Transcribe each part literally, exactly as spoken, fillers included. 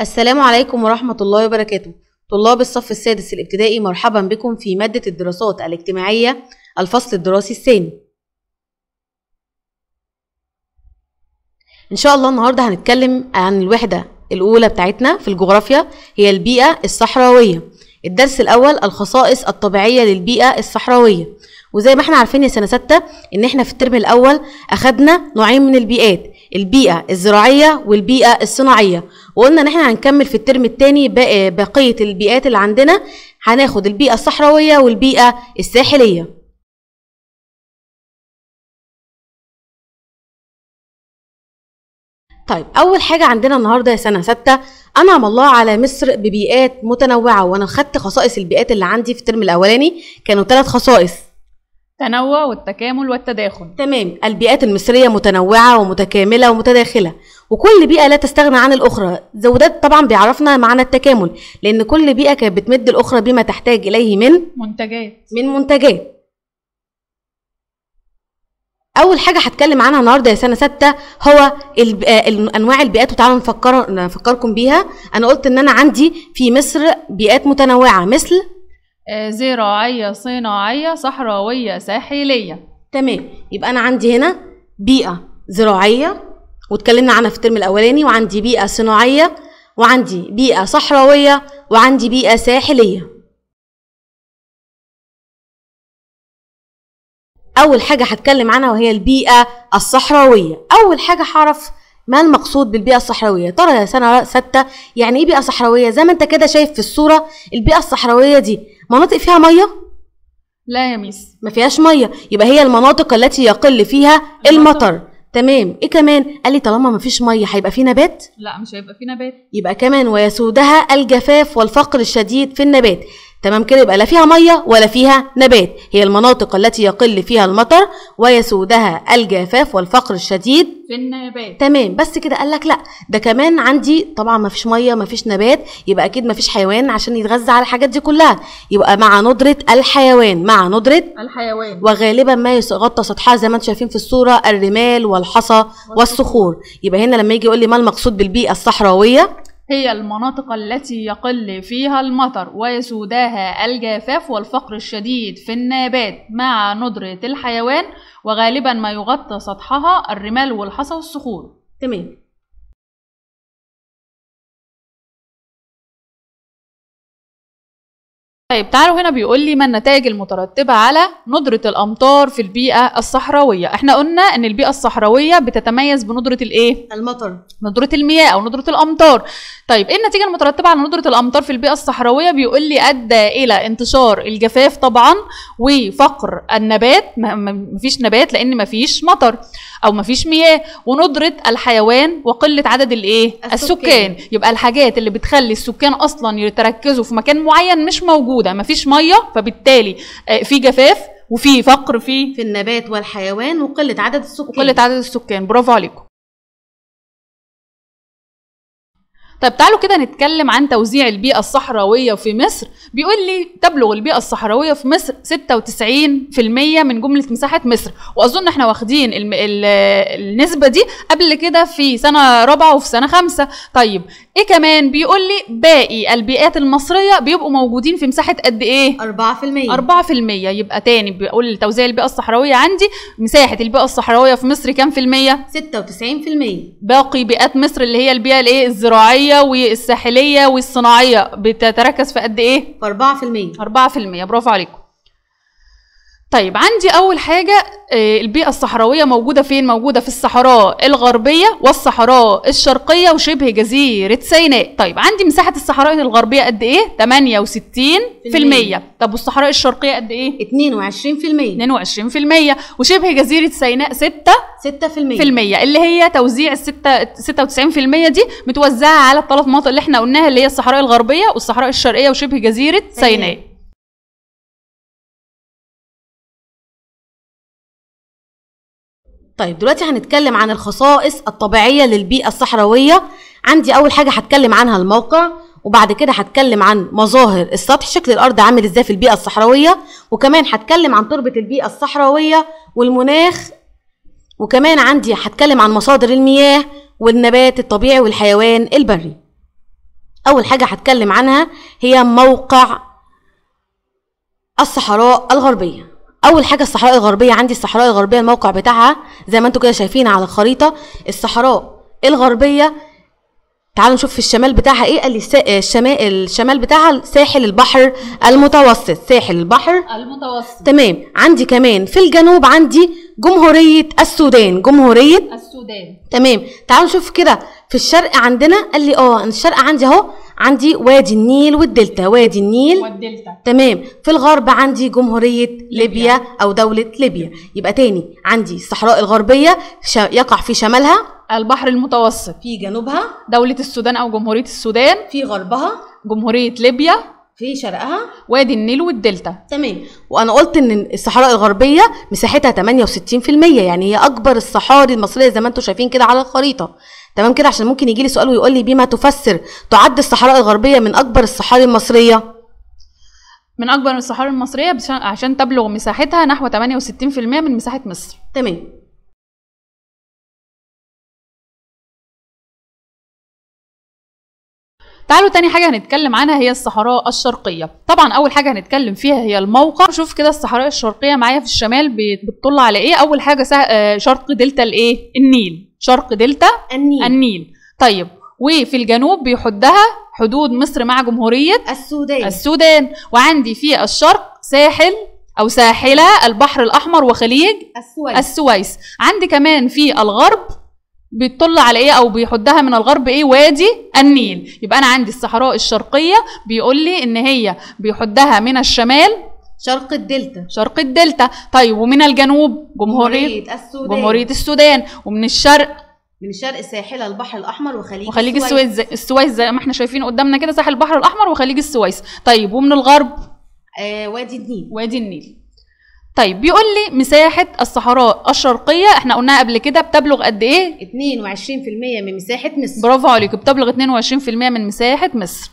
السلام عليكم ورحمة الله وبركاته. طلاب الصف السادس الابتدائي، مرحبا بكم في مادة الدراسات الاجتماعية الفصل الدراسي الثاني. ان شاء الله النهاردة هنتكلم عن الوحدة الاولى بتاعتنا في الجغرافيا، هي البيئة الصحراوية. الدرس الاول الخصائص الطبيعية للبيئة الصحراوية. وزي ما احنا عارفين يا سنة ستة ان احنا في الترم الاول اخدنا نوعين من البيئات، البيئة الزراعية والبيئة الصناعية، وقلنا ان احنا هنكمل في الترم الثاني بقية البيئات اللي عندنا، هناخد البيئة الصحراوية والبيئة الساحلية. طيب، اول حاجه عندنا النهارده يا سنه سته، انعم الله على مصر ببيئات متنوعه. وانا خدت خصائص البيئات اللي عندي في الترم الاولاني، كانوا ثلاث خصائص: التنوع والتكامل والتداخل. تمام، البيئات المصريه متنوعه ومتكامله ومتداخله، وكل بيئه لا تستغنى عن الاخرى. زودت طبعا بيعرفنا معنى التكامل، لان كل بيئه كانت بتمد الاخرى بما تحتاج اليه من منتجات من منتجات اول حاجه هتكلم عنها النهارده يا سنه سته هو انواع البيئات، وتعالوا نفكر نفكركم بيها. انا قلت ان انا عندي في مصر بيئات متنوعه مثل زراعيه، صناعيه، صحراويه، ساحليه. تمام، يبقى انا عندي هنا بيئه زراعيه واتكلمنا عنها في الترم الاولاني، وعندي بيئه صناعيه، وعندي بيئه صحراويه، وعندي بيئه ساحليه. اول حاجه هتكلم عنها وهي البيئه الصحراويه. اول حاجه هعرف ما المقصود بالبيئه الصحراويه. ترى يا سنه سته يعني ايه بيئه صحراويه؟ زي ما انت كده شايف في الصوره، البيئه الصحراويه دي مناطق فيها ميه؟ لا يا ميس، ما فيهاش ميه، يبقى هي المناطق التي يقل فيها المطر. تمام، ايه كمان؟ قال لي طالما ما فيش ميه هيبقى في نبات؟ لا، مش هيبقى في نبات. يبقى كمان ويسودها الجفاف والفقر الشديد في النبات. تمام كده، يبقى لا فيها ميه ولا فيها نبات، هي المناطق التي يقل فيها المطر ويسودها الجفاف والفقر الشديد في النبات. تمام، بس كده قال لك لا، ده كمان عندي طبعا ما فيش ميه ما فيش نبات، يبقى اكيد ما فيش حيوان عشان يتغذى على الحاجات دي كلها، يبقى مع ندره الحيوان مع ندره الحيوان وغالبا ما يغطى سطحها زي ما انتم شايفين في الصوره الرمال والحصى والصخور. يبقى هنا لما يجي يقول لي ما المقصود بالبيئه الصحراويه، هي المناطق التي يقل فيها المطر ويسودها الجفاف والفقر الشديد في النبات مع ندرة الحيوان وغالبا ما يغطى سطحها الرمال والحصى والصخور. تمام، طيب تعالوا هنا بيقول لي ما النتائج المترتبه على ندره الامطار في البيئه الصحراويه. احنا قلنا ان البيئه الصحراويه بتتميز بندره الايه؟ المطر، ندره المياه او ندره الامطار. طيب ايه النتيجه المترتبه على ندره الامطار في البيئه الصحراويه؟ بيقول لي ادى الى انتشار الجفاف طبعا وفقر النبات، مفيش نبات لان مفيش مطر او مفيش مياه، وندره الحيوان وقله عدد الايه؟ السكان. السكان، يبقى الحاجات اللي بتخلي السكان اصلا يتركزوا في مكان معين مش موجوده، ما فيش ميه، فبالتالي في جفاف وفي فقر في في النبات والحيوان وقله عدد السكان وقله عدد السكان برافو عليكم. طب تعالوا كده نتكلم عن توزيع البيئه الصحراويه في مصر. بيقول لي تبلغ البيئه الصحراويه في مصر ستة وتسعين في المية من جمله مساحه مصر، واظن احنا واخدين ال ال النسبه دي قبل كده في سنه رابعه وفي سنه خمسه. طيب ايه كمان؟ بيقول لي باقي البيئات المصريه بيبقوا موجودين في مساحه قد ايه؟ أربعة في المية أربعة في المية. يبقى تاني بيقول لي توزيع البيئه الصحراويه عندي، مساحه البيئه الصحراويه في مصر كام في الميه؟ ستة وتسعين في المية. باقي بيئات مصر اللي هي البيئه الايه؟ الزراعيه والساحليه والصناعيه بتتركز في قد ايه؟ في أربعة في المية. أربعة في المية برافو عليكم. طيب عندي اول حاجه البيئه الصحراويه موجوده فين؟ موجوده في الصحراء الغربيه والصحراء الشرقيه وشبه جزيره سيناء. طيب عندي مساحه الصحراء الغربيه قد ايه؟ ثمانية وستين في المية. طب والصحراء الشرقيه قد ايه؟ اتنين وعشرين في المية اتنين وعشرين في المية وشبه جزيره سيناء ستة ستة في المية، اللي هي توزيع ال ستة وتسعين في المية دي متوزعه على الثلاث مناطق اللي احنا قلناها، اللي هي الصحراء الغربيه والصحراء الشرقيه وشبه جزيره سيناء. طيب دلوقتي هنتكلم عن الخصائص الطبيعية للبيئة الصحراوية. عندي أول حاجة هتكلم عنها الموقع، وبعد كده هتكلم عن مظاهر السطح، شكل الأرض عامل إزاي في البيئة الصحراوية، وكمان هتكلم عن تربة البيئة الصحراوية والمناخ، وكمان عندي هتكلم عن مصادر المياه والنبات الطبيعي والحيوان البري. اول حاجه هتكلم عنها هي موقع الصحراء الغربيه. اول حاجه الصحراء الغربيه، عندي الصحراء الغربيه الموقع بتاعها زي ما انتم كده شايفين على الخريطه. الصحراء الغربيه تعالوا نشوف في الشمال بتاعها ايه. قال لي الشمال الشمال بتاعها ساحل البحر المتوسط، ساحل البحر المتوسط. تمام. عندي كمان في الجنوب عندي جمهوريه السودان، جمهوريه السودان. تمام. تعالوا نشوف كده في الشرق عندنا، قال لي اه الشرق عندي اهو، عندي وادي النيل والدلتا، وادي النيل والدلتا. تمام. في الغرب عندي جمهوريه ليبيا او دوله ليبيا. يبقى تاني عندي الصحراء الغربيه يقع في شمالها البحر المتوسط، في جنوبها دولة السودان أو جمهورية السودان، في غربها جمهورية ليبيا، في شرقها وادي النيل والدلتا. تمام. وأنا قلت إن الصحراء الغربية مساحتها ثمانية وستين في المية، يعني هي أكبر الصحاري المصرية زي ما أنتم شايفين كده على الخريطة. تمام كده، عشان ممكن يجي لي سؤال ويقول لي بما تفسر تعد الصحراء الغربية من أكبر الصحاري المصرية. من أكبر الصحاري المصرية عشان تبلغ مساحتها نحو ثمانية وستين في المية من مساحة مصر. تمام. تعالوا تاني حاجة هنتكلم عنها هي الصحراء الشرقية. طبعا أول حاجة هنتكلم فيها هي الموقع. شوف كده الصحراء الشرقية معايا في الشمال بتطل على إيه. أول حاجة سه... شرق دلتا الإيه؟ النيل، شرق دلتا النيل. النيل. طيب وفي الجنوب بيحدها حدود مصر مع جمهورية السودان. السودان. وعندي في الشرق ساحل أو ساحلة البحر الأحمر وخليج السويس. السويس. عندي كمان في الغرب بيطل على ايه او بيحدها من الغرب ايه؟ وادي النيل. يبقى انا عندي الصحراء الشرقيه بيقول لي ان هي بيحدها من الشمال شرق الدلتا، شرق الدلتا. طيب ومن الجنوب جمهوريه السودان، جمهوريه السودان. ومن الشرق، من الشرق ساحل البحر الاحمر وخليج, وخليج السويس. السويس السويس زي ما احنا شايفين قدامنا كده ساحل البحر الاحمر وخليج السويس. طيب ومن الغرب آه وادي النيل، وادي النيل. طيب بيقول لي مساحة الصحراء الشرقية احنا قلناها قبل كده بتبلغ قد ايه؟ اثنين وعشرين في المية من مساحة مصر. برافو عليكم، بتبلغ اثنين وعشرين في المية من مساحة مصر.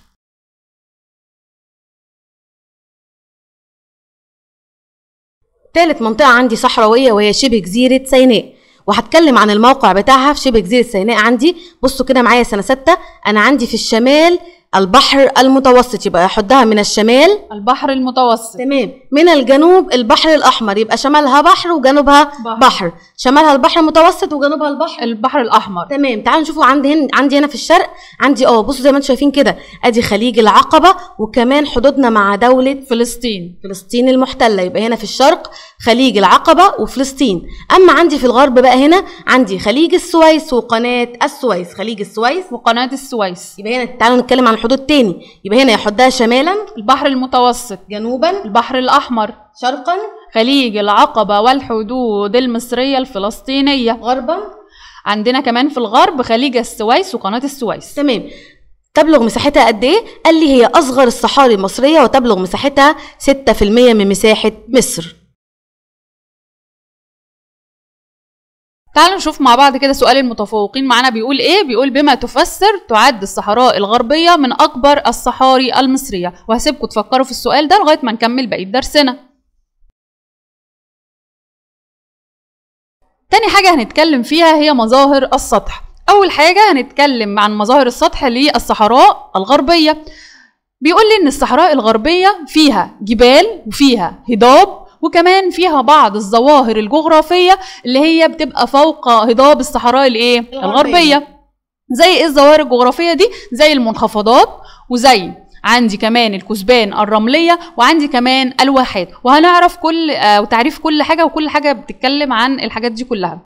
ثالث منطقة عندي صحراوية وهي شبه جزيرة سيناء، وهتكلم عن الموقع بتاعها في شبه جزيرة سيناء. عندي بصوا كده معايا سنة ستة، أنا عندي في الشمال البحر المتوسط، يبقى احدها من الشمال البحر المتوسط. تمام. من الجنوب البحر الاحمر، يبقى شمالها بحر وجنوبها بحر, بحر. شمالها البحر المتوسط وجنوبها البحر البحر الاحمر. تمام. تعالوا نشوفوا عندي هنا، عندي هنا في الشرق عندي اه بصوا زي ما انتم شايفين كده ادي خليج العقبه، وكمان حدودنا مع دوله فلسطين، فلسطين المحتله. يبقى هنا في الشرق خليج العقبه وفلسطين. اما عندي في الغرب بقى هنا عندي خليج السويس وقناه السويس، خليج السويس وقناه السويس. يبقى هنا تعالوا نتكلم عن حدود تاني. يبقى هنا يحدها شمالا البحر المتوسط، جنوبا البحر الاحمر، شرقا خليج العقبه والحدود المصريه الفلسطينيه، غربا عندنا كمان في الغرب خليج السويس وقناه السويس. تمام. تبلغ مساحتها قد ايه؟ قال لي هي اصغر الصحاري المصريه وتبلغ مساحتها ستة في المية من مساحه مصر. تعالوا نشوف مع بعض كده سؤال المتفوقين معانا بيقول ايه. بيقول بما تفسر تعد الصحراء الغربية من اكبر الصحاري المصرية. وهسيبكم تفكروا في السؤال ده لغاية ما نكمل بقية درسنا. تاني حاجة هنتكلم فيها هي مظاهر السطح. اول حاجة هنتكلم عن مظاهر السطح للصحراء الغربية. بيقول لي ان الصحراء الغربية فيها جبال وفيها هضاب، وكمان فيها بعض الظواهر الجغرافية اللي هي بتبقى فوق هضاب الصحراء الايه؟ الغربية. زي ايه الظواهر الجغرافية دي؟ زي المنخفضات، وزي عندي كمان الكثبان الرملية، وعندي كمان الواحات. وهنعرف كل آه وتعريف كل حاجة، وكل حاجة بتتكلم عن الحاجات دي كلها.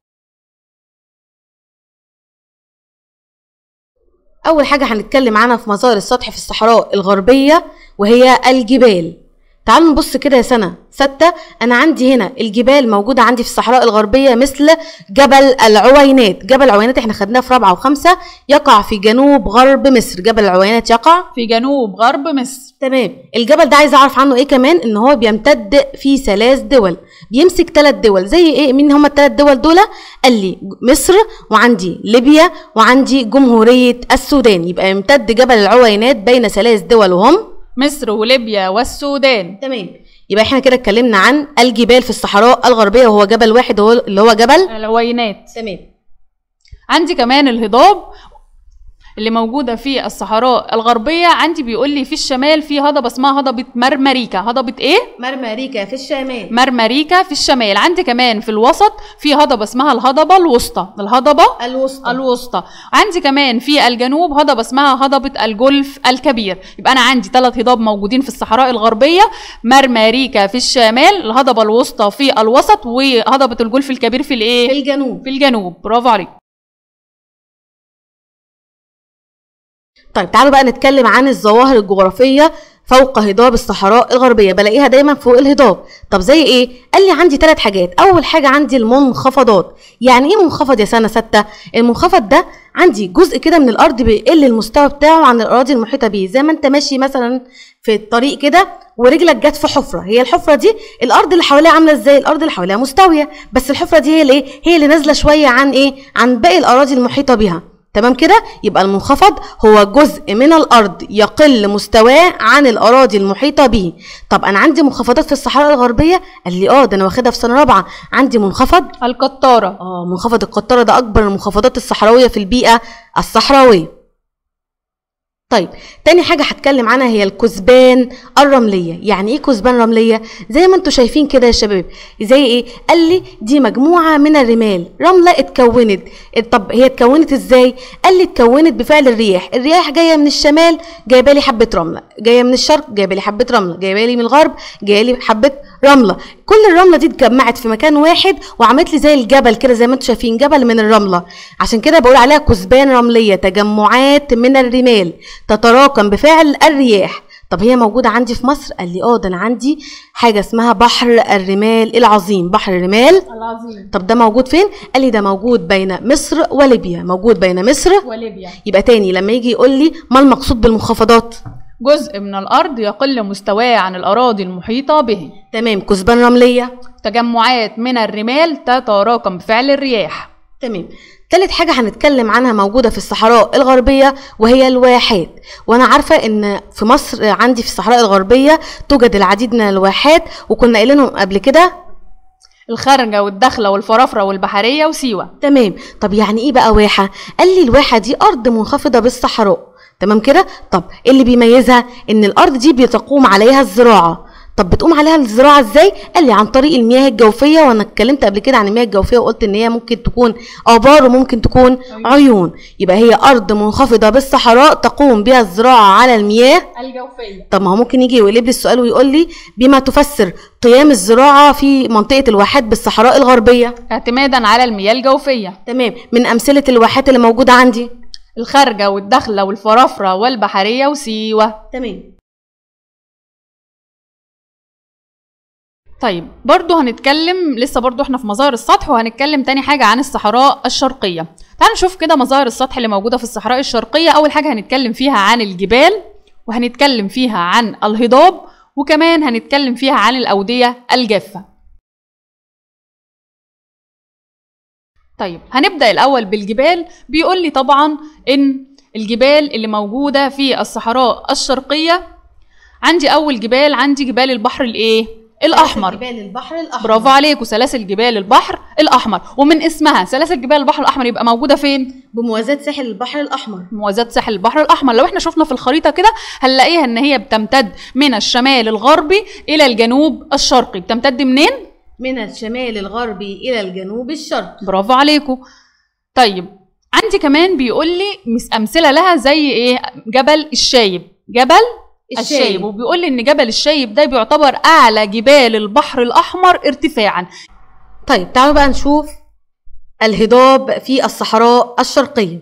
أول حاجة هنتكلم عنها في مظاهر السطح في الصحراء الغربية وهي الجبال. تعالوا نبص كده يا سنة ستة، أنا عندي هنا الجبال موجودة عندي في الصحراء الغربية مثل جبل العوينات. جبل العوينات احنا خدناه في رابعة وخمسة، يقع في جنوب غرب مصر. جبل العوينات يقع في جنوب غرب مصر. تمام. الجبل ده عايز أعرف عنه إيه كمان؟ إن هو بيمتد في ثلاث دول، بيمسك ثلاث دول. زي إيه؟ مين هما الثلاث دول دول؟ قال لي مصر وعندي ليبيا وعندي جمهورية السودان. يبقى يمتد جبل العوينات بين ثلاث دول وهم مصر وليبيا والسودان. تمام. يبقى احنا كده اتكلمنا عن الجبال في الصحراء الغربية وهو جبل واحد هو اللي هو جبل العوينات. تمام. عندي كمان الهضاب. اللي موجوده في الصحراء الغربيه. عندي بيقول لي في الشمال في هضبه اسمها هضبه مرمريكا. هضبه ايه؟ مرمريكا في الشمال. مرمريكا في الشمال. عندي كمان في الوسط في هضبه اسمها الهضبه الوسطى. الهضبه الوسطى الوسطى عندي كمان في الجنوب هضبه اسمها هضبه الجلف الكبير. يبقى انا عندي ثلاث هضاب موجودين في الصحراء الغربيه، مرمريكا في الشمال، الهضبه الوسطى في الوسط، وهضبه الجلف الكبير في الايه؟ في الجنوب. في الجنوب. برافو عليك. طيب تعالوا بقى نتكلم عن الظواهر الجغرافيه فوق هضاب الصحراء الغربيه، بلاقيها دايما فوق الهضاب. طب زي ايه؟ قال لي عندي ثلاث حاجات. اول حاجه عندي المنخفضات. يعني ايه منخفض يا سنه سته؟ المنخفض ده عندي جزء كده من الارض بيقل المستوى بتاعه عن الاراضي المحيطه بيه، زي ما انت ماشي مثلا في الطريق كده ورجلك جت في حفره، هي الحفره دي الارض اللي حواليها عامله ازاي؟ الارض اللي حواليها مستويه، بس الحفره دي هي اللي ايه؟ هي اللي نازله شويه عن ايه؟ عن باقي الاراضي المحيطه بيها. تمام كده؟ يبقى المنخفض هو جزء من الارض يقل مستواه عن الاراضي المحيطه به. طب انا عندي منخفضات في الصحراء الغربيه؟ قال لي اه، ده انا واخدها في سنه رابعه. عندي منخفض القطاره. اه منخفض القطاره ده اكبر المنخفضات الصحراويه في البيئه الصحراويه. طيب تاني حاجه هتكلم عنها هي الكثبان الرمليه. يعني ايه كثبان رمليه؟ زي ما انتم شايفين كده يا شباب. زي ايه؟ قال لي دي مجموعه من الرمال، رمله اتكونت. طب هي اتكونت ازاي؟ قال لي اتكونت بفعل الرياح. الرياح جايه من الشمال جايبه لي حبه رمله، جايه من الشرق جايبه لي حبه رمله، جايبه لي من الغرب جايه لي حبه رمله. كل الرمله دي اتجمعت في مكان واحد وعملت لي زي الجبل كده، زي ما انتم شايفين جبل من الرمله. عشان كده بقول عليها كثبان رمليه، تجمعات من الرمال تتراكم بفعل الرياح. طب هي موجوده عندي في مصر؟ قال لي اه، ده انا عندي حاجه اسمها بحر الرمال العظيم. بحر الرمال العظيم. طب ده موجود فين؟ قال لي ده موجود بين مصر وليبيا. موجود بين مصر وليبيا. يبقى تاني لما يجي يقول لي ما المقصود بالمنخفضات؟ جزء من الارض يقل مستواه عن الاراضي المحيطه به. تمام. كثبان رمليه تجمعات من الرمال تتراكم بفعل الرياح. تمام. تالت حاجة هنتكلم عنها موجودة في الصحراء الغربية وهي الواحات. وانا عارفة ان في مصر عندي في الصحراء الغربية توجد العديد من الواحات، وكنا قايلينهم قبل كده، الخرجة والدخلة والفرافرة والبحرية وسيوة. تمام. طب يعني ايه بقى واحة؟ قال لي الواحة دي ارض منخفضة بالصحراء. تمام كده. طب ايه اللي بيميزها؟ ان الارض دي بتقوم عليها الزراعة. طب بتقوم عليها الزراعه ازاي؟ قال لي عن طريق المياه الجوفيه، وانا اتكلمت قبل كده عن المياه الجوفيه وقلت ان هي ممكن تكون ابار وممكن تكون عيون. يبقى هي ارض منخفضه بالصحراء تقوم بها الزراعه على المياه الجوفيه. طب ما هو ممكن يجي يقلب لي السؤال ويقول لي بما تفسر قيام الزراعه في منطقه الواحات بالصحراء الغربيه؟ اعتمادا على المياه الجوفيه. تمام. من امثله الواحات اللي موجوده عندي الخرجه والدخله والفرافره والبحريه وسيوه. تمام. طيب برضو هنتكلم، لسه برضو احنا في مظاهر السطح، وهنتكلم تاني حاجة عن الصحراء الشرقية. تعالوا نشوف كده مظاهر السطح اللي موجودة في الصحراء الشرقية. أول حاجة هنتكلم فيها عن الجبال، وهنتكلم فيها عن الهضاب، وكمان هنتكلم فيها عن الأودية الجافة. طيب هنبدأ الأول بالجبال. بيقول لي طبعا إن الجبال اللي موجودة في الصحراء الشرقية، عندي أول جبال، عندي جبال البحر الإيه؟ الأحمر. جبال البحر الأحمر. برافو عليكم. سلاسل جبال البحر الأحمر، ومن اسمها سلاسل جبال البحر الأحمر يبقى موجودة فين؟ بموازاة ساحل البحر الأحمر. موازاة ساحل البحر الأحمر. لو احنا شفنا في الخريطة كده هنلاقيها إن هي بتمتد من الشمال الغربي إلى الجنوب الشرقي. بتمتد منين؟ من الشمال الغربي إلى الجنوب الشرقي. برافو عليكم. طيب عندي كمان بيقول لي أمثلة لها زي إيه؟ جبل الشايب. جبل الشايب. الشايب. وبيقول لي ان جبل الشايب ده بيعتبر اعلى جبال البحر الاحمر ارتفاعا. طيب تعالوا بقى نشوف الهضاب في الصحراء الشرقيه.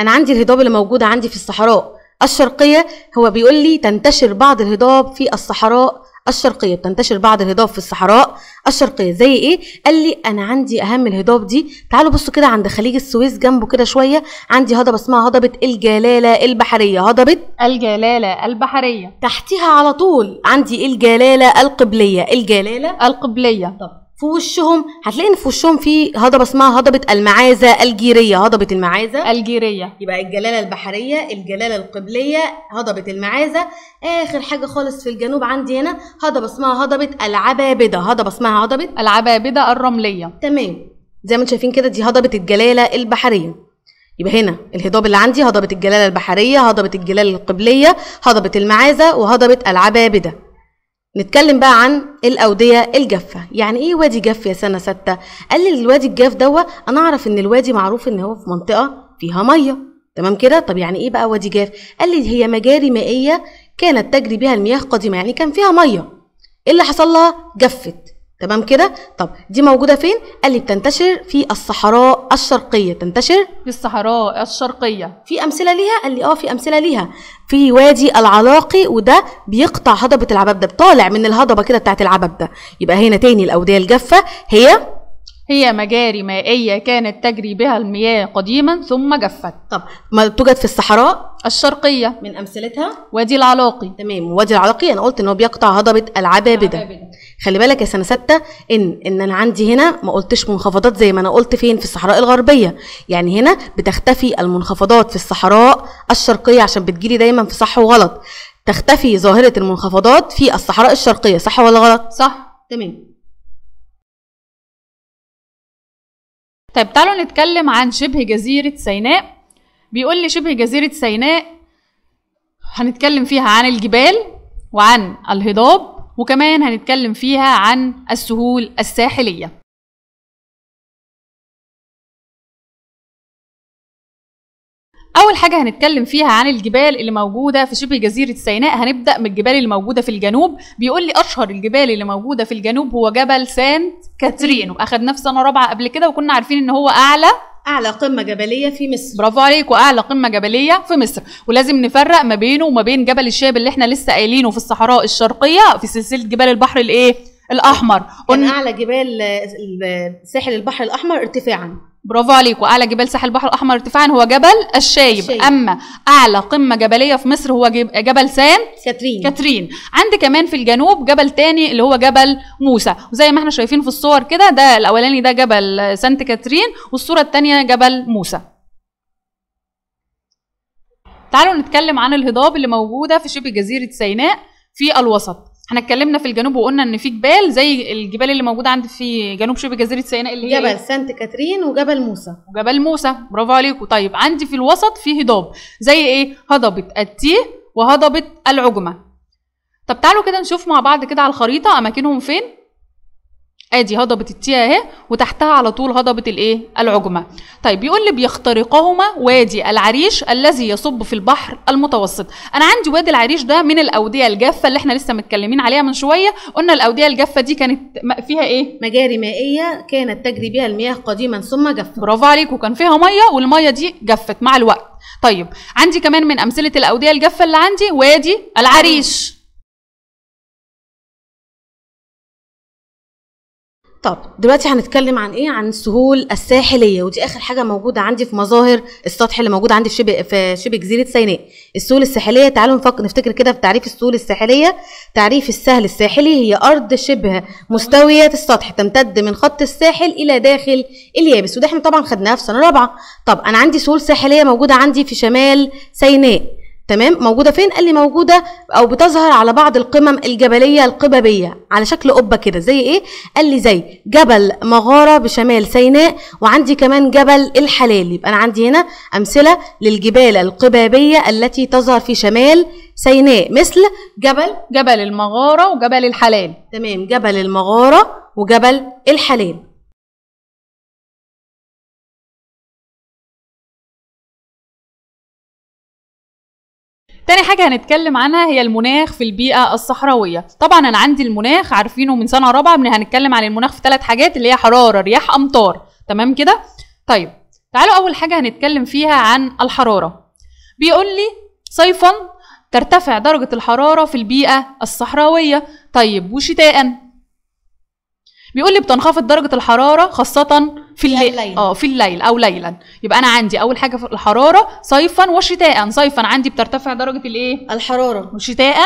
انا عندي الهضاب اللي موجوده عندي في الصحراء الشرقيه، هو بيقول لي تنتشر بعض الهضاب في الصحراء الشرقيه، بتنتشر بعض الهضاب في الصحراء الشرقيه. زي ايه؟ قال لي انا عندي اهم الهضاب دي، تعالوا بصوا كده عند خليج السويس جنبه كده شويه، عندي هضبه اسمها هضبه الجلاله البحريه. هضبه الجلاله البحريه. تحتها على طول عندي الجلاله القبليه. الجلاله القبليه. طب في وشهم هتلاقي ان في وشهم في هضبه اسمها هضبه المعازه الجيريه. هضبه المعازه الجيريه. يبقى الجلاله البحريه، الجلاله القبليه، هضبه المعازه. اخر حاجه خالص في الجنوب عندي هنا هضبه اسمها هضبه العبابده. هضبه اسمها هضبه العبابده الرمليه. تمام. زي ما انتم شايفين كده دي هضبه الجلاله البحريه. يبقى هنا الهضاب اللي عندي هضبة الجلالة البحرية، هضبة الجلالة القبلية، هضبة المعازة، وهضبة العبابدة. نتكلم بقى عن الأودية الجافة. يعني ايه وادي جاف يا سنة ستة؟ قال لي الوادي الجاف دوت انا اعرف ان الوادي معروف ان هو في منطقة فيها مية، تمام كده؟ طب يعني ايه بقى وادي جاف؟ قال لي هي مجاري مائية كانت تجري بها المياه قديمة، يعني كان فيها مية، ايه اللي حصل لها؟ جفت، تمام كده؟ طب دي موجودة فين؟ قال لي بتنتشر في الصحراء الشرقية، تنتشر في الصحراء الشرقية. في أمثلة ليها؟ قال لي اه في أمثلة ليها، في وادي العلاقي، وده بيقطع هضبة العبابدة، طالع من الهضبة كده بتاعت العبابدة. يبقى هنا تاني الأودية الجافة هي هي مجاري مائية كانت تجري بها المياه قديما ثم جفت. طب ما توجد في الصحراء الشرقية، من أمثلتها وادي العلاقي، تمام. وادي العلاقي أنا قلت إن هو بيقطع هضبة العبابدة. خلي بالك يا سنة ستة إن إن أنا عندي هنا ما قلتش منخفضات زي ما أنا قلت فين في الصحراء الغربية، يعني هنا بتختفي المنخفضات في الصحراء الشرقية عشان بتجيلي دايما في صح وغلط. تختفي ظاهرة المنخفضات في الصحراء الشرقية، صح ولا غلط؟ صح، تمام. طيب تعالوا نتكلم عن شبه جزيرة سيناء. بيقول لي شبه جزيرة سيناء هنتكلم فيها عن الجبال وعن الهضاب، وكمان هنتكلم فيها عن السهول الساحلية. أول حاجة هنتكلم فيها عن الجبال اللي موجودة في شبه جزيرة سيناء. هنبدأ من الجبال اللي موجودة في الجنوب. بيقول لي أشهر الجبال اللي موجودة في الجنوب هو جبل سانت كاترين، وأخدناه في سنة رابعة قبل كده، وكنا عارفين إن هو أعلى أعلى قمة جبلية في مصر. برافو عليك، وأعلى قمة جبلية في مصر. ولازم نفرق ما بينه وما بين جبل الشاب اللي إحنا لسه قايلينه في الصحراء الشرقية في سلسلة جبال البحر الإيه؟ الأحمر. كان أعلى جبال ساحل البحر الأحمر ارتفاعاً. برافو عليك، واعلى جبال ساحل البحر الاحمر ارتفاعا هو جبل الشايب. الشايب. اما اعلى قمه جبليه في مصر هو جبل سان كاترين. كاترين عند كمان في الجنوب جبل تاني اللي هو جبل موسى، وزي ما احنا شايفين في الصور كده، ده الاولاني ده جبل سانت كاترين والصوره الثانيه جبل موسى. تعالوا نتكلم عن الهضاب اللي موجوده في شبه جزيره سيناء في الوسط. احنا اتكلمنا في الجنوب وقلنا ان في جبال زي الجبال اللي موجوده عند في جنوب شبه جزيره سيناء اللي هي جبل سانت كاترين وجبل موسى. وجبل موسى، برافو عليكم. طيب عندي في الوسط في هضاب زي ايه؟ هضبه التيه وهضبه العجمه. طب تعالوا كده نشوف مع بعض كده على الخريطه اماكنهم فين. ادي هضبه التيه اهي، وتحتها على طول هضبه الايه؟ العجمه. طيب بيقول لي بيخترقهما وادي العريش الذي يصب في البحر المتوسط. انا عندي وادي العريش ده من الاوديه الجافه اللي احنا لسه متكلمين عليها من شويه. قلنا الاوديه الجافه دي كانت فيها ايه؟ مجاري مائيه كانت تجري بها المياه قديما ثم جفت. برافو عليك، وكان فيها ميه والميه دي جفت مع الوقت. طيب عندي كمان من امثله الاوديه الجافه اللي عندي وادي العريش. طب دلوقتي هنتكلم عن ايه؟ عن السهول الساحليه، ودي اخر حاجه موجوده عندي في مظاهر السطح اللي موجود عندي في شبه في شبه جزيره سيناء. السهول الساحليه تعالوا نفكر نفتكر كده في تعريف السهول الساحليه. تعريف السهل الساحلي هي ارض شبه مستويه السطح تمتد من خط الساحل الى داخل اليابس، وده احنا طبعا خدناها في سنه رابعه. طب انا عندي سهول ساحليه موجوده عندي في شمال سيناء، تمام. موجودة فين؟ قال لي موجودة أو بتظهر على بعض القمم الجبلية القببية على شكل قبة كده. زي إيه؟ قال لي زي جبل مغارة بشمال سيناء، وعندي كمان جبل الحلال. يبقى أنا عندي هنا أمثلة للجبال القببية التي تظهر في شمال سيناء، مثل جبل جبل المغارة وجبل الحلال، تمام. جبل المغارة وجبل الحلال. تاني حاجة هنتكلم عنها هي المناخ في البيئة الصحراوية. طبعا أنا عندي المناخ عارفينه من سنة رابعة، من هنتكلم عن المناخ في ثلاث حاجات اللي هي حرارة رياح أمطار، تمام كده؟ طيب تعالوا أول حاجة هنتكلم فيها عن الحرارة. بيقول لي صيفا ترتفع درجة الحرارة في البيئة الصحراوية، طيب وشتاء بيقول لي بتنخفض درجة الحرارة خاصة في الليل، اه في الليل او ليلا. يبقى انا عندي اول حاجة في الحرارة صيفا وشتاء. صيفا عندي بترتفع درجة الايه؟ الحرارة، وشتاء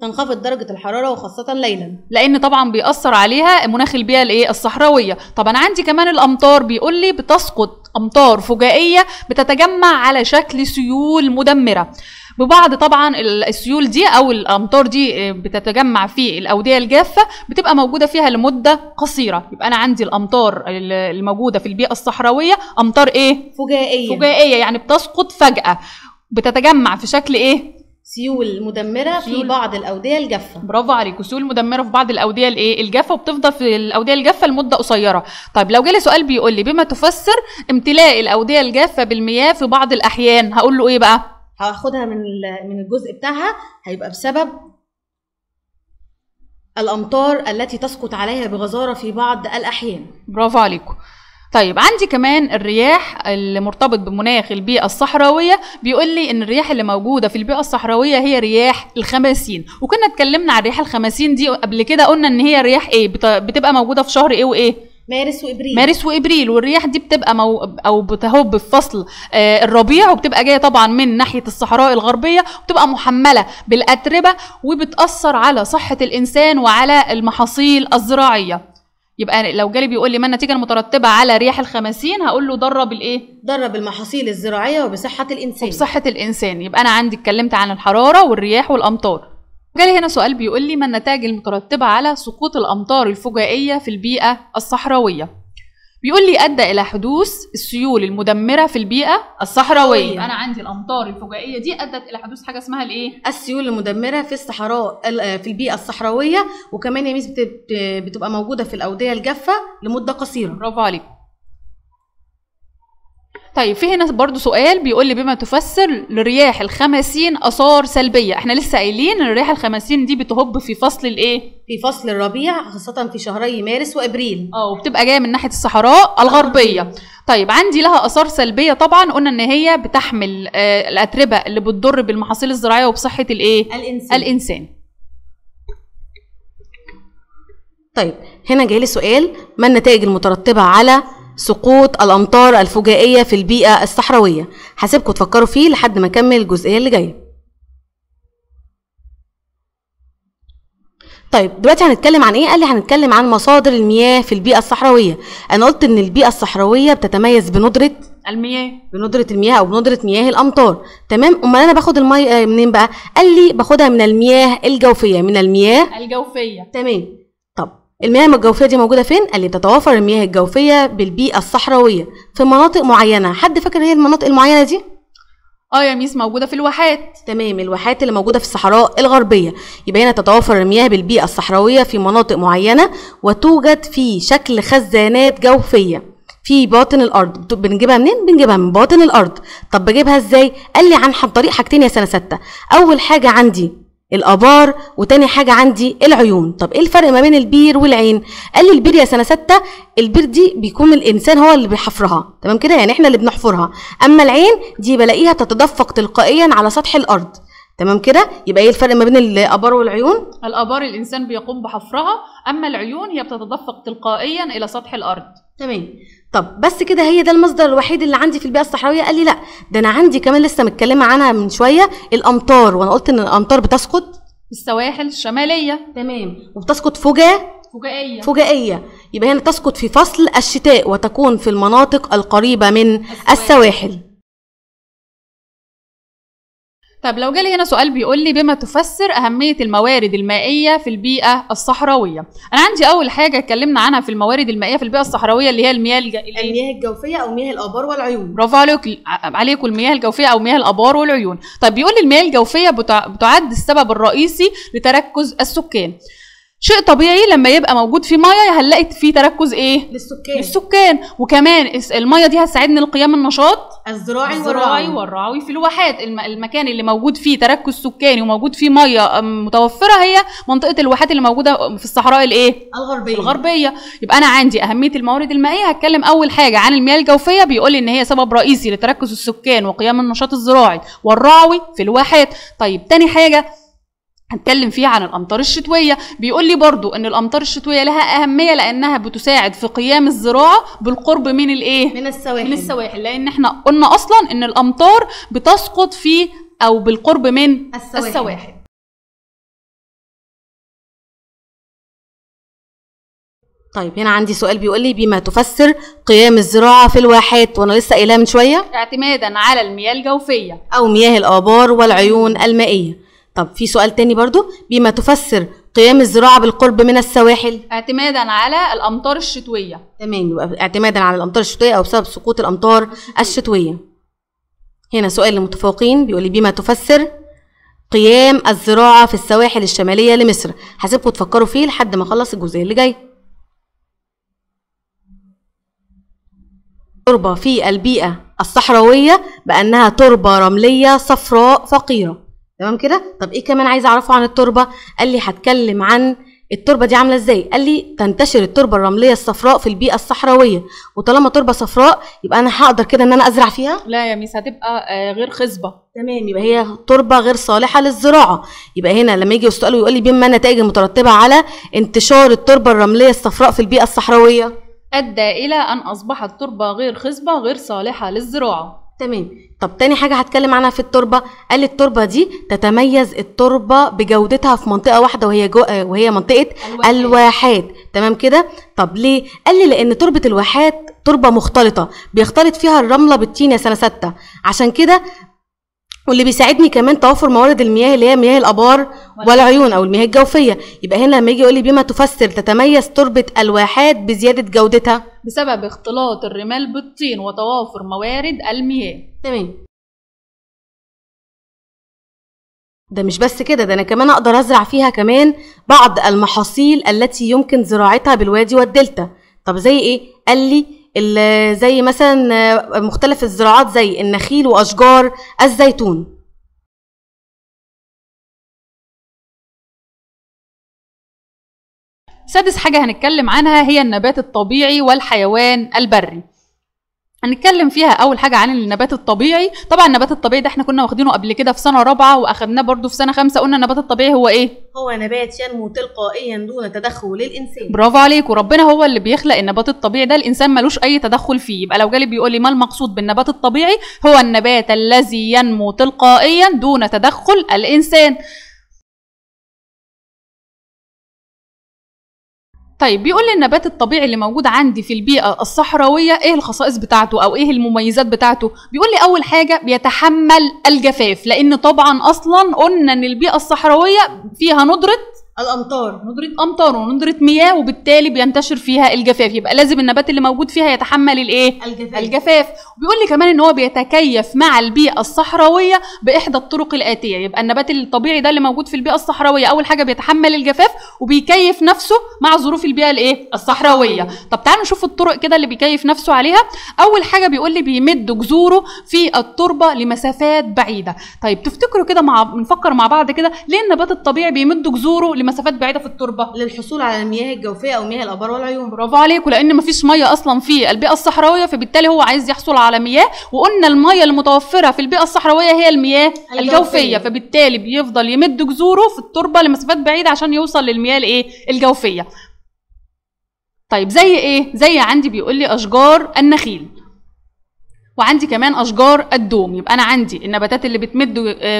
تنخفض درجة الحرارة وخاصة ليلا، لأن طبعا بيأثر عليها مناخ البيئة الايه؟ الصحراوية. طب انا عندي كمان الأمطار. بيقول لي بتسقط أمطار فجائية بتتجمع على شكل سيول مدمرة، ببعض طبعا السيول دي او الامطار دي بتتجمع في الاوديه الجافه، بتبقى موجوده فيها لمده قصيره. يبقى انا عندي الامطار الموجوده في البيئه الصحراويه امطار ايه؟ فجائيه. فجائيه يعني بتسقط فجاه، بتتجمع في شكل ايه؟ سيول مدمره في بعض الاوديه الجافه. برافو عليكم، سيول مدمره في بعض الاوديه الايه؟ الجافه، وبتفضل في الاوديه الجافه لمده قصيره. طيب لو جالي سؤال بيقول لي بما تفسر امتلاء الاوديه الجافه بالمياه في بعض الاحيان، هقول له ايه بقى؟ هاخدها من من الجزء بتاعها، هيبقى بسبب الامطار التي تسقط عليها بغزاره في بعض الاحيان. برافو عليكم. طيب عندي كمان الرياح اللي مرتبط بمناخ البيئة الصحراوية، بيقول لي ان الرياح اللي موجودة في البيئة الصحراوية هي رياح الخماسين، وكنا اتكلمنا عن رياح الخماسين دي قبل كده، قلنا ان هي رياح ايه بتبقى موجودة في شهر ايه وايه؟ مارس وابريل. مارس وابريل، والرياح دي بتبقى مو او بتهب في فصل آه الربيع، وبتبقى جايه طبعا من ناحيه الصحراء الغربيه، وبتبقى محمله بالاتربه وبتاثر على صحه الانسان وعلى المحاصيل الزراعيه. يبقى لو جالي بيقول لي ما النتيجه المترتبه على رياح الخماسين، هقول له ضرب الايه؟ ضرب المحاصيل الزراعيه وبصحه الانسان. وبصحه الانسان. يبقى انا عندي اتكلمت عن الحراره والرياح والامطار. جالي هنا سؤال بيقول لي ما النتائج المترتبه على سقوط الامطار الفجائيه في البيئه الصحراويه؟ بيقول لي ادى الى حدوث السيول المدمره في البيئه الصحراويه. انا عندي الامطار الفجائيه دي ادت الى حدوث حاجه اسمها الايه؟ السيول المدمره في الصحراء في البيئه الصحراويه، وكمان يا ميس بتبقى موجوده في الاوديه الجافه لمده قصيره. برافو عليك. طيب في هنا برضو سؤال بيقول لي بما تفسر لرياح الخماسين اثار سلبيه، احنا لسه قايلين ان رياح الخماسين دي بتهب في فصل الايه؟ في فصل الربيع، خاصه في شهري مارس وابريل. اه وبتبقى جايه من ناحيه الصحراء الغربيه. طيب عندي لها اثار سلبيه طبعا، قلنا ان هي بتحمل آه الاتربه اللي بتضر بالمحاصيل الزراعيه وبصحه الايه؟ الانسان. الانسان. طيب هنا جاي لي سؤال ما النتائج المترتبه على سقوط الأمطار الفجائية في البيئة الصحراوية؟ هسيبكم تفكروا فيه لحد ما أكمل الجزئية اللي جاية. طيب دلوقتي هنتكلم عن إيه؟ قال لي هنتكلم عن مصادر المياه في البيئة الصحراوية. أنا قلت إن البيئة الصحراوية بتتميز بندرة المياه، بندرة المياه أو بندرة مياه الأمطار، تمام؟ أمال أنا باخد المية منين بقى؟ قال لي باخدها من المياه الجوفية، من المياه الجوفية، تمام؟ المياه الجوفيه دي موجوده فين؟ قال لي بتتوافر المياه الجوفيه بالبيئه الصحراويه في مناطق معينه. حد فاكر هي المناطق المعينه دي؟ اه يا ميس موجوده في الواحات. تمام، الواحات اللي موجوده في الصحراء الغربيه. يبقى هنا تتوافر المياه بالبيئه الصحراويه في مناطق معينه وتوجد في شكل خزانات جوفيه في باطن الارض. بنجيبها منين؟ بنجيبها من باطن الارض. طب بجيبها ازاي؟ قال لي عن طريق حاجتين يا سنه سته، اول حاجه عندي الآبار وتاني حاجة عندي العيون. طب ايه الفرق ما بين البير والعين؟ قال لي البير يا سنة ستة، البير دي بيكون الإنسان هو اللي بيحفرها، تمام كده؟ يعني احنا اللي بنحفرها. أما العين دي بلاقيها بتتدفق تلقائيا على سطح الأرض، تمام كده؟ يبقى ايه الفرق ما بين الآبار والعيون؟ الآبار الإنسان بيقوم بحفرها، أما العيون هي بتتدفق تلقائيا إلى سطح الأرض. تمام. طب بس كده هي ده المصدر الوحيد اللي عندي في البيئه الصحراويه؟ قال لي لا، ده انا عندي كمان لسه متكلمه عنها من شويه الامطار، وانا قلت ان الامطار بتسقط في السواحل الشماليه، تمام، وبتسقط فجاه فجائيه فجائيه. يبقى هنا تسقط في فصل الشتاء وتكون في المناطق القريبه من السواحل, السواحل. طب لو جالي هنا سؤال بيقول لي بما تفسر أهمية الموارد المائية في البيئة الصحراوية؟ أنا عندي أول حاجة اتكلمنا عنها في الموارد المائية في البيئة الصحراوية اللي هي المياه الج... المياه الجوفية أو مياه الآبار والعيون. برافو عليكم، المياه الجوفية أو مياه الآبار والعيون. طب بيقول لي المياه الجوفية بتع... بتعد السبب الرئيسي لتركز السكان. شيء طبيعي لما يبقى موجود في ميه هنلاقي في تركز ايه؟ للسكان. للسكان، وكمان الميه دي هتساعدنا لقيام النشاط الزراعي الزراعي والرعوي في الواحات. المكان اللي موجود فيه تركز سكاني وموجود فيه ميه متوفره هي منطقه الواحات اللي موجوده في الصحراء الايه؟ الغربيه. الغربيه. يبقى انا عندي اهميه الموارد المائيه، هتكلم اول حاجه عن المياه الجوفيه، بيقول لي ان هي سبب رئيسي لتركز السكان وقيام النشاط الزراعي والرعوي في الواحات. طيب تاني حاجه هنتكلم فيها عن الامطار الشتويه، بيقول لي برضو ان الامطار الشتويه لها اهميه لانها بتساعد في قيام الزراعه بالقرب من الايه؟ من السواحل. من السواحل، لان احنا قلنا اصلا ان الامطار بتسقط في او بالقرب من السواحل, السواحل. طيب هنا عندي سؤال بيقول لي بما تفسر قيام الزراعه في الواحات، وانا لسه قايلها من شويه، اعتمادا على المياه الجوفيه او مياه الابار والعيون المائيه. طب في سؤال تاني برضو، بما تفسر قيام الزراعه بالقرب من السواحل؟ اعتمادا على الامطار الشتويه. تمام، يبقى اعتمادا على الامطار الشتويه او بسبب سقوط الامطار الشتويه. هنا سؤال للمتفوقين بيقول لي بما تفسر قيام الزراعه في السواحل الشماليه لمصر؟ هسيبكم تفكروا فيه لحد ما اخلص الجزئيه اللي جايه. تربة في البيئة الصحراوية بأنها تربة رملية صفراء فقيرة. تمام كده؟ طب ايه كمان عايزة اعرفه عن التربة؟ قال لي هتكلم عن التربة دي عاملة ازاي؟ قال لي تنتشر التربة الرملية الصفراء في البيئة الصحراوية، وطالما تربة صفراء يبقى انا هقدر كده ان انا ازرع فيها؟ لا يا ميس، هتبقى غير خصبة. تمام، يبقى هي تربة غير صالحة للزراعة. يبقى هنا لما يجي السؤال ويقول لي بما النتائج المترتبة على انتشار التربة الرملية الصفراء في البيئة الصحراوية؟ أدى إلى أن أصبحت تربة غير خصبة غير صالحة للزراعة. تمام. طب تاني حاجة هتكلم عنها في التربة، قال التربة دي تتميز التربة بجودتها في منطقة واحدة وهي جو... وهي منطقة الواحات. الواحات. تمام كده؟ طب ليه؟ قال لي لأن تربة الواحات تربة مختلطة، بيختلط فيها الرملة بالطين يا سنة ستة، عشان كده، واللي بيساعدني كمان توفر موارد المياه اللي هي مياه الابار والعيون او المياه الجوفيه. يبقى هنا لما يجي يقول لي بما تفسر تتميز تربه الواحات بزياده جودتها بسبب اختلاط الرمال بالطين وتوافر موارد المياه. تمام. ده مش بس كده، ده انا كمان اقدر ازرع فيها كمان بعض المحاصيل التي يمكن زراعتها بالوادي والدلتا. طب زي ايه؟ قال لي زي مثلا مختلف الزراعات زي النخيل وأشجار الزيتون. سادس حاجة هنتكلم عنها هي النبات الطبيعي والحيوان البري. هنتكلم فيها اول حاجه عن النبات الطبيعي. طبعا النبات الطبيعي ده احنا كنا واخدينه قبل كده في سنه رابعه واخدناه برده في سنه خمسه. قلنا النبات الطبيعي هو ايه؟ هو نبات ينمو تلقائيا دون تدخل للانسان. برافو عليك، وربنا هو اللي بيخلق النبات الطبيعي ده، الانسان ملوش اي تدخل فيه. يبقى لو جالي بيقول لي ما المقصود بالنبات الطبيعي، هو النبات الذي ينمو تلقائيا دون تدخل الانسان. طيب بيقول لي النبات الطبيعي اللي موجود عندي في البيئة الصحراوية ايه الخصائص بتاعته او ايه المميزات بتاعته؟ بيقول لي اول حاجة بيتحمل الجفاف، لان طبعا اصلا قلنا ان البيئة الصحراوية فيها ندرة الامطار، ندرة امطار وندرة مياه، وبالتالي بينتشر فيها الجفاف. يبقى لازم النبات اللي موجود فيها يتحمل الايه؟ الجفاف. الجفاف. وبيقول لي كمان ان هو بيتكيف مع البيئة الصحراوية باحدى الطرق الاتية. يبقى النبات الطبيعي ده اللي موجود في البيئة الصحراوية اول حاجة بيتحمل الجفاف وبيكيف نفسه مع ظروف البيئة الايه؟ الصحراوية. طب تعالوا نشوف الطرق كده اللي بيكيف نفسه عليها. اول حاجة بيقول لي بيمد جذوره في التربة لمسافات بعيدة. طيب تفتكروا كده مع نفكر مع بعض كده ليه النبات الطبيعي بيمد جذوره مسافات بعيده في التربه؟ للحصول على المياه الجوفيه او مياه الابار والعيون. برافو عليكم، لان مفيش ميه اصلا في البيئه الصحراويه، فبالتالي هو عايز يحصل على مياه، وقلنا الميه المتوفره في البيئه الصحراويه هي المياه الجوفيه, الجوفية. فبالتالي بيفضل يمد جذوره في التربه لمسافات بعيده عشان يوصل للمياه الايه؟ الجوفيه. طيب زي ايه؟ زي عندي بيقول لي اشجار النخيل، وعندي كمان اشجار الدوم. يبقى انا عندي النباتات اللي بتمد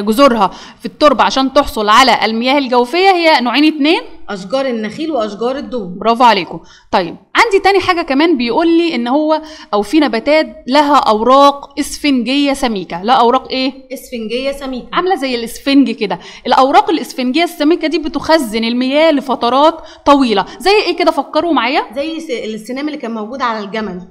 جذورها في التربه عشان تحصل على المياه الجوفيه هي نوعين اتنين، اشجار النخيل واشجار الدوم. برافو عليكم. طيب عندي تاني حاجه كمان بيقول لي ان هو او في نباتات لها اوراق اسفنجيه سميكه. لا اوراق ايه؟ اسفنجيه سميكه، عامله زي الاسفنج كده. الاوراق الاسفنجيه السميكه دي بتخزن المياه لفترات طويله. زي ايه كده؟ فكروا معايا. زي السنام اللي كان موجود على الجمل.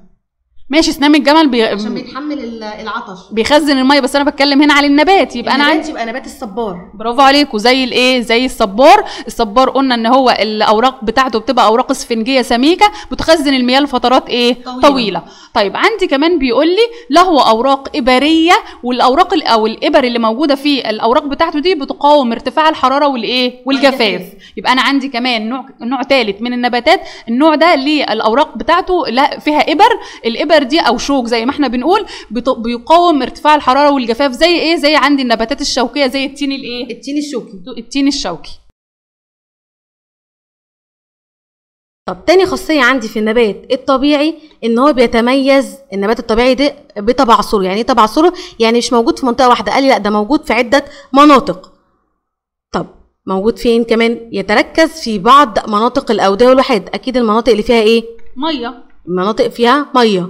ماشي، سنام الجمل بي... عشان بيتحمل العطش بيخزن الميه، بس انا بتكلم هنا على النبات. يبقى النبات انا عندي يبقى نبات الصبار. برافو عليكم، زي الايه؟ زي الصبار. الصبار قلنا ان هو الاوراق بتاعته بتبقى اوراق اسفنجيه سميكه بتخزن المياه لفترات ايه؟ طويله, طويلة. طيب عندي كمان بيقول لي له اوراق ابريه، والاوراق او الابر اللي موجوده في الاوراق بتاعته دي بتقاوم ارتفاع الحراره والايه؟ والجفاف. يبقى انا عندي كمان نوع نوع ثالث من النباتات، النوع ده ليه الاوراق بتاعته فيها ابر، الابر دي او شوك زي ما احنا بنقول بيقاوم ارتفاع الحراره والجفاف. زي ايه؟ زي عندي النباتات الشوكيه زي التين الايه؟ التين الشوكي. التين الشوكي. طب تاني خاصيه عندي في النبات الطبيعي ان هو بيتميز النبات الطبيعي ده بتبعثره. يعني ايه تبعثره؟ يعني مش موجود في منطقه واحده، قال لي لا ده موجود في عده مناطق. طب موجود فين كمان؟ يتركز في بعض مناطق الاوديه والواحات، اكيد المناطق اللي فيها ايه؟ ميه. المناطق فيها ميه.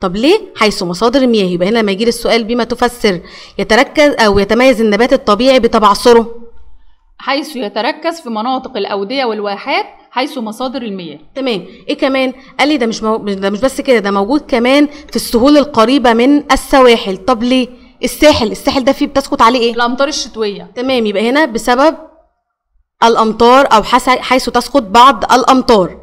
طب ليه؟ حيث مصادر المياه. يبقى هنا لما يجي السؤال بما تفسر يتركز او يتميز النبات الطبيعي بتبعثره، حيث يتركز في مناطق الاوديه والواحات حيث مصادر المياه. تمام. ايه كمان؟ قال لي ده مش مو... ده مش بس كده، ده موجود كمان في السهول القريبه من السواحل. طب ليه؟ الساحل، الساحل ده فيه بتسقط عليه ايه؟ الامطار الشتويه. تمام. يبقى هنا بسبب الامطار او حيث تسقط بعض الامطار.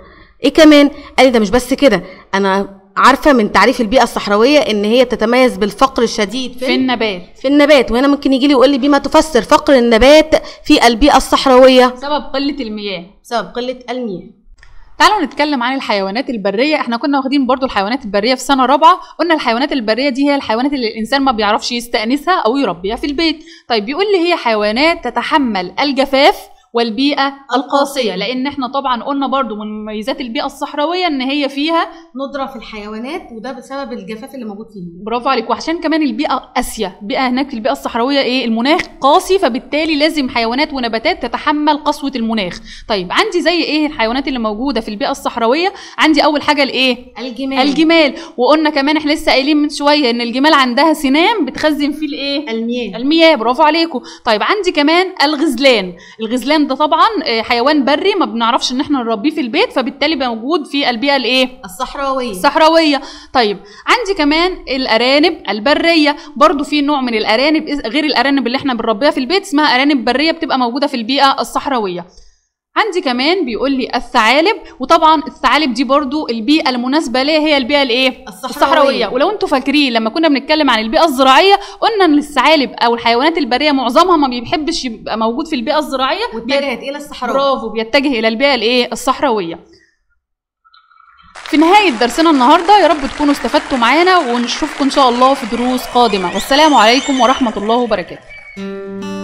ايه كمان؟ قال لي ده مش بس كده، انا عارفه من تعريف البيئه الصحراويه ان هي تتميز بالفقر الشديد في, في النبات في النبات وهنا ممكن يجي لي يقول لي بما تفسر فقر النبات في البيئه الصحراويه؟ سبب قله المياه. سبب قله المياه. تعالوا نتكلم عن الحيوانات البريه. احنا كنا واخدين برضو الحيوانات البريه في سنه رابعه، قلنا الحيوانات البريه دي هي الحيوانات اللي الانسان ما بيعرفش يستأنسها او يربيها في البيت. طيب بيقول لي هي حيوانات تتحمل الجفاف والبيئة القاسية، لأن احنا طبعا قلنا برضو من مميزات البيئة الصحراوية إن هي فيها ندرة في الحيوانات، وده بسبب الجفاف اللي موجود فيها. برافو عليك. وعشان كمان البيئة قاسية، بيئة هناك في البيئة الصحراوية إيه؟ المناخ قاسي، فبالتالي لازم حيوانات ونباتات تتحمل قسوة المناخ. طيب عندي زي إيه الحيوانات اللي موجودة في البيئة الصحراوية؟ عندي أول حاجة الإيه؟ الجمال. الجمال. وقلنا كمان احنا لسه قايلين من شوية إن الجمال عندها سنام بتخزن فيه الإيه؟ المياه. المياه. برافو عليكم. طيب عندي كمان الغزلان. الغزلان ده طبعا حيوان بري ما بنعرفش ان احنا نربيه في البيت، فبالتالي موجود في البيئه الايه؟ الصحراويه. الصحراويه. طيب عندي كمان الارانب البريه، برضو في نوع من الارانب غير الارانب اللي احنا بنربيها في البيت اسمها ارانب بريه بتبقى موجوده في البيئه الصحراويه. عندي كمان بيقول لي الثعالب، وطبعا الثعالب دي برضو البيئه المناسبه ليها هي البيئه الايه؟ الصحراويه. ولو انتم فاكرين لما كنا بنتكلم عن البيئه الزراعيه قلنا ان الثعالب او الحيوانات البريه معظمها ما بيحبش يبقى موجود في البيئه الزراعيه واتجهت الى الصحراويه. برافو، بيتجه الى البيئه الايه؟ الصحراويه. في نهايه درسنا النهارده يا رب تكونوا استفدتوا معانا، ونشوفكم ان شاء الله في دروس قادمه، والسلام عليكم ورحمه الله وبركاته.